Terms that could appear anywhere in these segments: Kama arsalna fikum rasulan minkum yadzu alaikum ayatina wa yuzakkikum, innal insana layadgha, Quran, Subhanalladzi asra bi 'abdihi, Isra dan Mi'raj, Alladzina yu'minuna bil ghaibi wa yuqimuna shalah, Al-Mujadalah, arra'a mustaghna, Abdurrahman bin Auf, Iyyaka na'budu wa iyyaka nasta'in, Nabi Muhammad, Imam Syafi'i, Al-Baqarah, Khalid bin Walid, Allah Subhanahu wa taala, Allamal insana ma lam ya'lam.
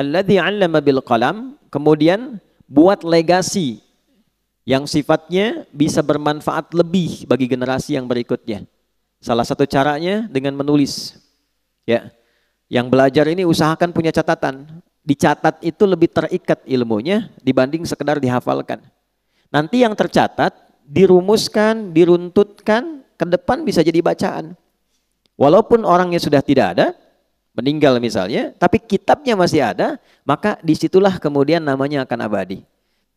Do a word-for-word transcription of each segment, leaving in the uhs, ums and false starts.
Alladzi 'allama bil qalam, kemudian buat legasi yang sifatnya bisa bermanfaat lebih bagi generasi yang berikutnya. Salah satu caranya dengan menulis. Ya. Yang belajar ini usahakan punya catatan. Dicatat itu lebih terikat ilmunya dibanding sekedar dihafalkan. Nanti yang tercatat dirumuskan, diruntutkan, ke depan bisa jadi bacaan. Walaupun orangnya sudah tidak ada, meninggal misalnya, tapi kitabnya masih ada, maka disitulah kemudian namanya akan abadi.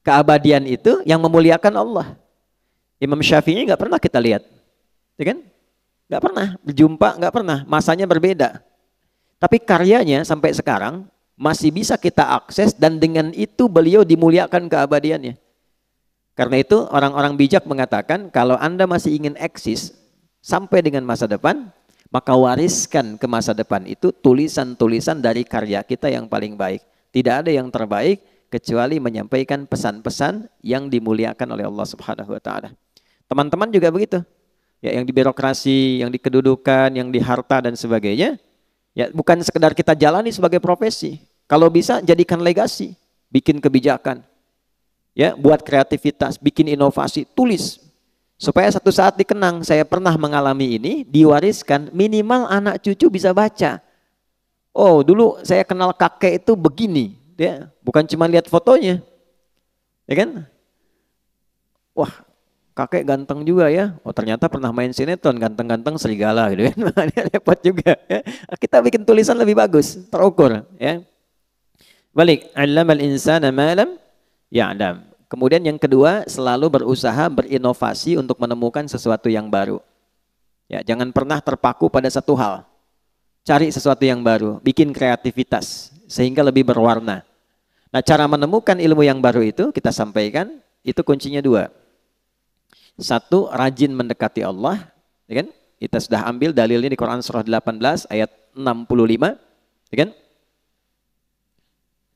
Keabadian itu yang memuliakan Allah. Imam Syafi'i nggak pernah kita lihat, ya kan? Nggak pernah berjumpa, nggak pernah, masanya berbeda. Tapi karyanya sampai sekarang masih bisa kita akses dan dengan itu beliau dimuliakan keabadiannya. Karena itu orang-orang bijak mengatakan kalau Anda masih ingin eksis sampai dengan masa depan, maka wariskan ke masa depan itu tulisan-tulisan dari karya kita yang paling baik. Tidak ada yang terbaik kecuali menyampaikan pesan-pesan yang dimuliakan oleh Allah Subhanahu wa taala. Teman-teman juga begitu. Ya, yang di birokrasi, yang di kedudukan, yang di harta dan sebagainya, ya bukan sekedar kita jalani sebagai profesi. Kalau bisa jadikan legasi, bikin kebijakan. Ya, buat kreativitas, bikin inovasi, tulis. Supaya satu saat dikenang, saya pernah mengalami ini, diwariskan, minimal anak cucu bisa baca. Oh, dulu saya kenal kakek itu begini. Ya, bukan cuma lihat fotonya, ya kan? Wah, kakek ganteng juga ya. Oh, ternyata pernah main sinetron, ganteng-ganteng serigala gitu kan? Makanya repot juga. Ya. Kita bikin tulisan lebih bagus, terukur. Ya. Balik, Allamal insana ma lam ya'lam. Kemudian yang kedua, selalu berusaha berinovasi untuk menemukan sesuatu yang baru. Ya, jangan pernah terpaku pada satu hal. Cari sesuatu yang baru, bikin kreativitas sehingga lebih berwarna. Nah, cara menemukan ilmu yang baru itu kita sampaikan, itu kuncinya dua. Satu, rajin mendekati Allah, ya kan? Kita sudah ambil dalilnya di Quran surah delapan belas ayat enam puluh lima, ya kan?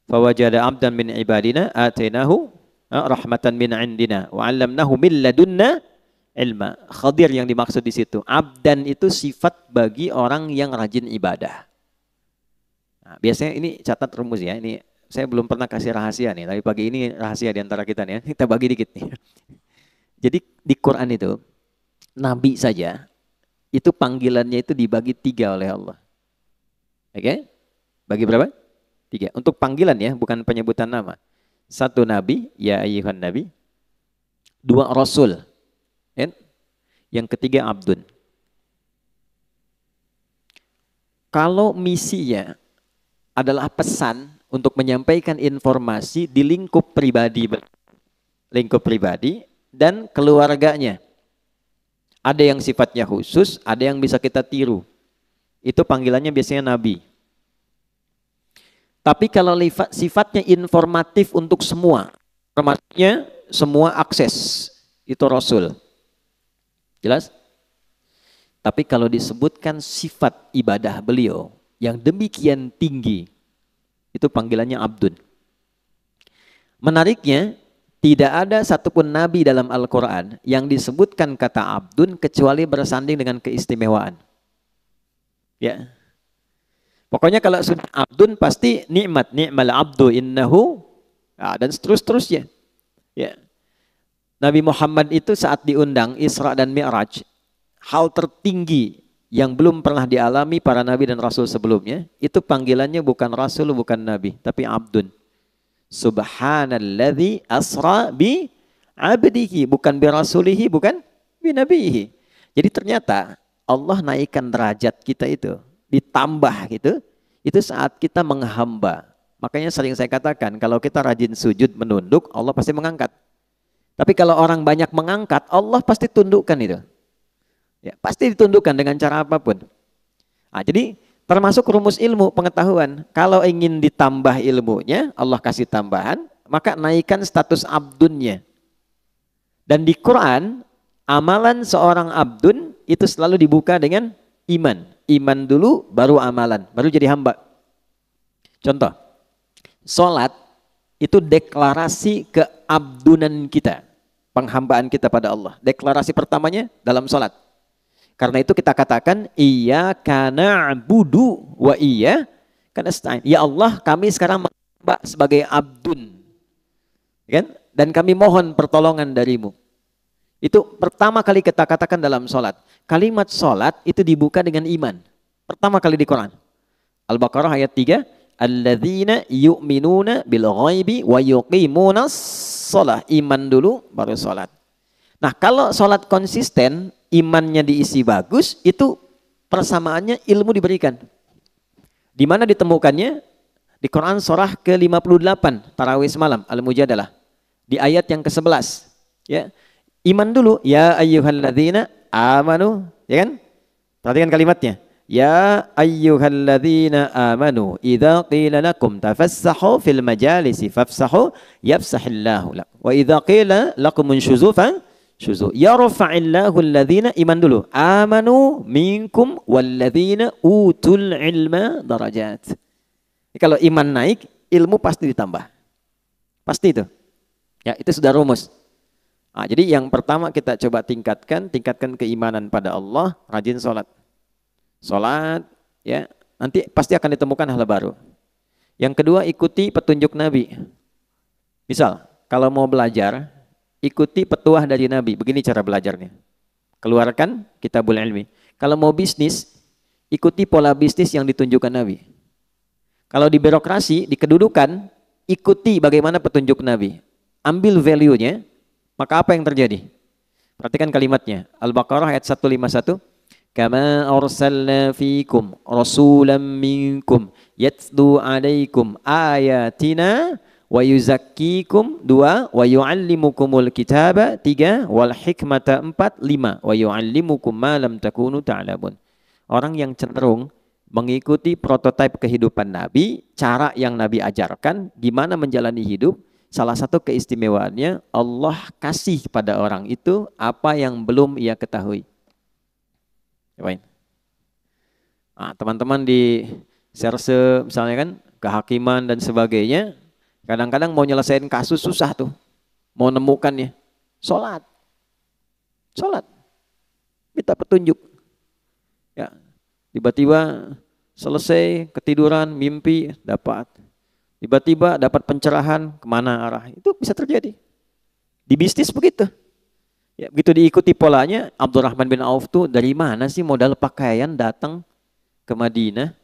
Fawajada 'abdan min ibadina atainahu rahmatan min 'indina wa 'allamnahu min ladunna ilma. Khadir yang dimaksud di situ. Abdan itu sifat bagi orang yang rajin ibadah. Nah, biasanya ini catat rumus ya. Ini saya belum pernah kasih rahasia nih. Tapi pagi ini rahasia diantara kita nih. Ya. Kita bagi dikit nih. Jadi di Quran itu Nabi saja itu panggilannya itu dibagi tiga oleh Allah. Oke? Okay? Bagi berapa? Tiga. Untuk panggilan ya, bukan penyebutan nama. Satu Nabi, ya ayyuhan Nabi. Dua Rasul. Yang ketiga abdun. Kalau misinya adalah pesan untuk menyampaikan informasi di lingkup pribadi, lingkup pribadi dan keluarganya, ada yang sifatnya khusus, ada yang bisa kita tiru. Itu panggilannya biasanya Nabi. Tapi kalau sifatnya informatif untuk semua, maksudnya semua akses, itu Rasul. Jelas? Tapi kalau disebutkan sifat ibadah beliau yang demikian tinggi, itu panggilannya abdun. Menariknya, tidak ada satupun Nabi dalam Al-Quran yang disebutkan kata abdun kecuali bersanding dengan keistimewaan. Ya, pokoknya kalau sudah abdun pasti nikmat, ni'mal abdu innahu, nah, dan seterus-terusnya. Ya. Nabi Muhammad itu saat diundang Isra dan Mi'raj, hal tertinggi yang belum pernah dialami para nabi dan rasul sebelumnya, itu panggilannya bukan rasul, bukan nabi, tapi abdun. Subhanalladzi asra bi 'abdihi, bukan bi rasulihi, bukan bi nabihi. Jadi ternyata Allah naikkan derajat kita itu, ditambah gitu, itu saat kita menghamba. Makanya sering saya katakan, kalau kita rajin sujud menunduk, Allah pasti mengangkat. Tapi kalau orang banyak mengangkat, Allah pasti tundukkan itu. Ya, pasti ditundukkan dengan cara apapun. Nah, jadi termasuk rumus ilmu pengetahuan. Kalau ingin ditambah ilmunya, Allah kasih tambahan, maka naikkan status abdunnya. Dan di Quran, amalan seorang abdun itu selalu dibuka dengan iman. Iman dulu, baru amalan, baru jadi hamba. Contoh, sholat itu deklarasi keabdunan kita. Penghambaan kita pada Allah. Deklarasi pertamanya dalam sholat. Karena itu kita katakan, Iyyaka na'budu wa iyyaka nasta'in. Ya Allah, kami sekarang menghamba sebagai abdun, kan? Dan kami mohon pertolongan darimu. Itu pertama kali kita katakan dalam sholat. Kalimat sholat itu dibuka dengan iman. Pertama kali di Quran. Al-Baqarah ayat tiga. Alladzina yu'minuna bil ghaibi wa yuqimuna shalah. Iman dulu baru sholat. Nah, kalau sholat konsisten, imannya diisi bagus, itu persamaannya ilmu diberikan. Di mana ditemukannya? Di Quran surah ke lima puluh delapan, tarawih semalam, Al-Mujadalah. Di ayat yang ke sebelas. Ya. Iman dulu, ya ayyuhalladzina amanu, ya kan? Perhatikan kalimatnya. Ya ayyuhalladzina amanu idza qila lakum tafassahu fil majalisi fafsahu yafsahillahu lakum wa idza qila lakum unshuzu fashuzu yarfa'illahu alladzina, iman dulu, amanu minkum walladzina utul ilma darajat. Kalau iman naik, ilmu pasti ditambah. Pasti itu. Ya, itu sudah rumus. Nah, jadi yang pertama kita coba tingkatkan, tingkatkan keimanan pada Allah, rajin sholat. Sholat, ya, nanti pasti akan ditemukan hal baru. Yang kedua, ikuti petunjuk Nabi. Misal, kalau mau belajar, ikuti petuah dari Nabi. Begini cara belajarnya. Keluarkan kitabul ilmi. Kalau mau bisnis, ikuti pola bisnis yang ditunjukkan Nabi. Kalau di birokrasi, di kedudukan, ikuti bagaimana petunjuk Nabi. Ambil value-nya. Maka apa yang terjadi? Perhatikan kalimatnya. Al-Baqarah ayat seratus lima puluh satu. Kama arsalna fikum rasulan minkum yadzu alaikum ayatina wa yuzakkikum dua wa yu'allimukumul kitaba tiga wal hikmata empat lima wa yu'allimukum ma lam takunu ta'lamun. Orang yang cenderung mengikuti prototipe kehidupan Nabi, cara yang Nabi ajarkan, gimana menjalani hidup. Salah satu keistimewaannya, Allah kasih pada orang itu apa yang belum ia ketahui. Nah, teman-teman di serse misalnya kan, kehakiman dan sebagainya, kadang-kadang mau nyelesain kasus susah tuh, mau nemukannya. Sholat. Sholat. Minta petunjuk. Ya, tiba-tiba selesai ketiduran, mimpi, dapat. Tiba-tiba dapat pencerahan kemana arah, itu bisa terjadi. Di bisnis begitu. Ya, begitu diikuti polanya, Abdurrahman bin Auf tuh dari mana sih modal pakaian datang ke Madinah,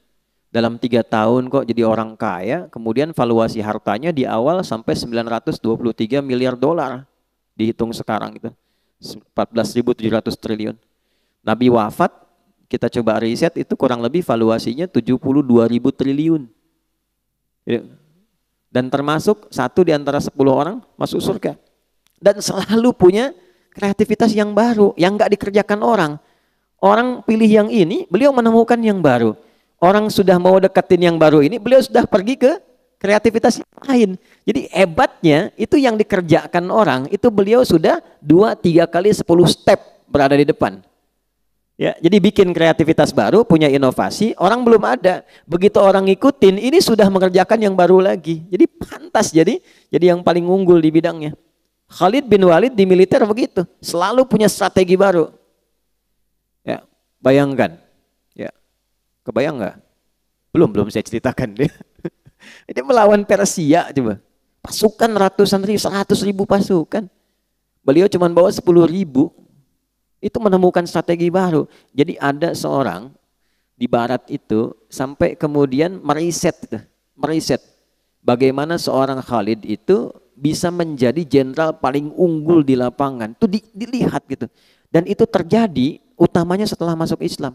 dalam tiga tahun kok jadi orang kaya, kemudian valuasi hartanya di awal sampai sembilan ratus dua puluh tiga miliar dolar, dihitung sekarang itu empat belas ribu tujuh ratus triliun. Nabi wafat, kita coba riset itu kurang lebih valuasinya tujuh puluh dua ribu triliun. Dan termasuk satu di antara sepuluh orang masuk surga. Dan selalu punya kreativitas yang baru, yang nggak dikerjakan orang. Orang pilih yang ini, beliau menemukan yang baru. Orang sudah mau deketin yang baru ini, beliau sudah pergi ke kreativitas yang lain. Jadi hebatnya, itu yang dikerjakan orang, itu beliau sudah dua, tiga kali sepuluh step berada di depan. Ya, jadi bikin kreativitas baru, punya inovasi, orang belum ada. Begitu orang ngikutin, ini sudah mengerjakan yang baru lagi. Jadi pantas jadi jadi yang paling unggul di bidangnya. Khalid bin Walid di militer begitu, selalu punya strategi baru. Ya, bayangkan. Ya. Kebayang nggak? Belum, belum saya ceritakan dia. Dia melawan Persia coba. Pasukan ratusan ribu, seratus ribu pasukan. Beliau cuma bawa sepuluh ribu. Itu menemukan strategi baru. Jadi ada seorang di barat itu sampai kemudian meriset, meriset bagaimana seorang Khalid itu bisa menjadi jenderal paling unggul di lapangan. Itu di, dilihat gitu. Dan itu terjadi utamanya setelah masuk Islam.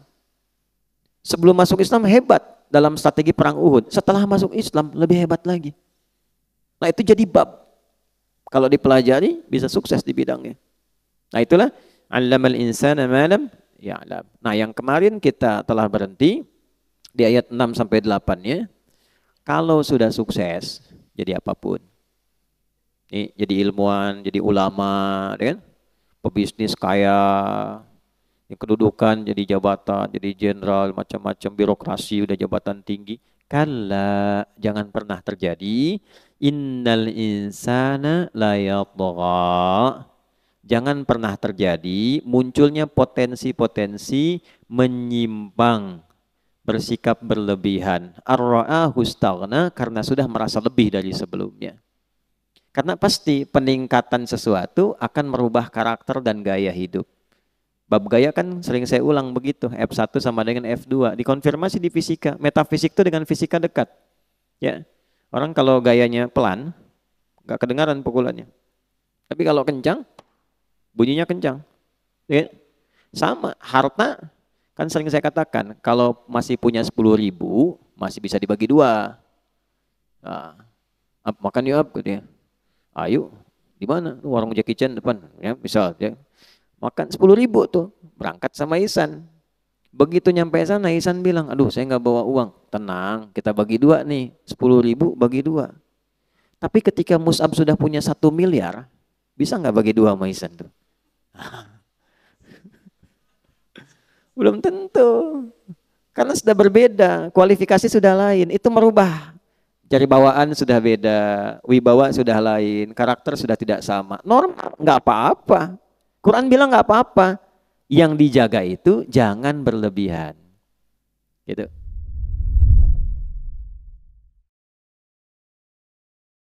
Sebelum masuk Islam hebat dalam strategi perang Uhud. Setelah masuk Islam lebih hebat lagi. Nah, itu jadi bab. Kalau dipelajari bisa sukses di bidangnya. Nah, itulah Allamal insana ma lam ya'lam. Nah, yang kemarin kita telah berhenti di ayat enam sampai delapan-nya. Kalau sudah sukses, jadi apapun. Ini, jadi ilmuwan, jadi ulama, kan? Pebisnis kaya, yang kedudukan jadi jabatan, jadi jenderal, macam-macam birokrasi udah jabatan tinggi. Kalla, jangan pernah terjadi. Innal insana layadgha. Jangan pernah terjadi munculnya potensi-potensi menyimpang, bersikap berlebihan. Arra'a mustaghna, karena sudah merasa lebih dari sebelumnya. Karena pasti peningkatan sesuatu akan merubah karakter dan gaya hidup. Bab gaya kan sering saya ulang begitu, F satu sama dengan F dua, dikonfirmasi di fisika. Metafisik itu dengan fisika dekat. Ya, orang kalau gayanya pelan, nggak kedengaran pukulannya. Tapi kalau kencang, bunyinya kencang. Ya. Sama, harta, kan sering saya katakan, kalau masih punya sepuluh ribu, masih bisa dibagi dua. Nah, makan yuk, gitu ya. Ayo, di mana? Warung Jackie Chan depan, ya, misal, ya. Makan sepuluh ribu tuh, berangkat sama Ihsan. Begitu nyampe sana, Ihsan bilang, aduh saya nggak bawa uang. Tenang, kita bagi dua nih, sepuluh ribu bagi dua. Tapi ketika Mus'ab sudah punya satu miliar, bisa nggak bagi dua sama Ihsan tuh? Belum tentu. Karena sudah berbeda, kualifikasi sudah lain, itu merubah. Jari bawaan sudah beda, wibawa sudah lain, karakter sudah tidak sama. Normal, nggak apa-apa. Quran bilang nggak apa-apa, yang dijaga itu jangan berlebihan, gitu.